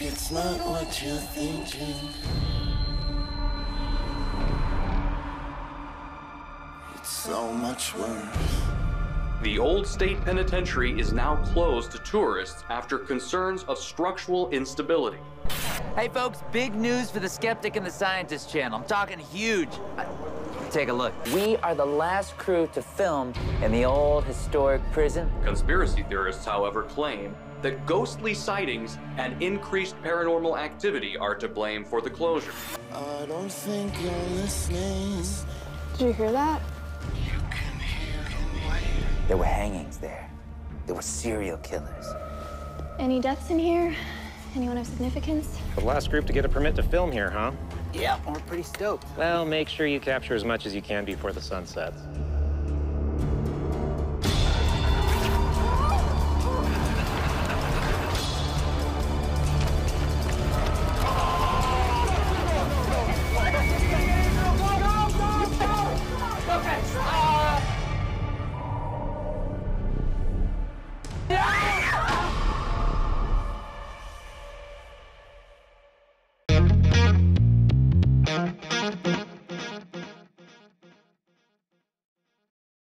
It's not what you're thinking. It's so much worse. The Old State Penitentiary is now closed to tourists after concerns of structural instability. Hey folks, big news for the Skeptic and the Scientist channel. I'm talking huge. Take a look. We are the last crew to film in the old historic prison. Conspiracy theorists, however, claim that ghostly sightings and increased paranormal activity are to blame for the closure. I don't think you're listening. Did you hear that? You can hear. There were hangings there. There were serial killers. Any deaths in here? Anyone of significance? The last group to get a permit to film here, huh? Yeah, we're pretty stoked. Well, make sure you capture as much as you can before the sun sets.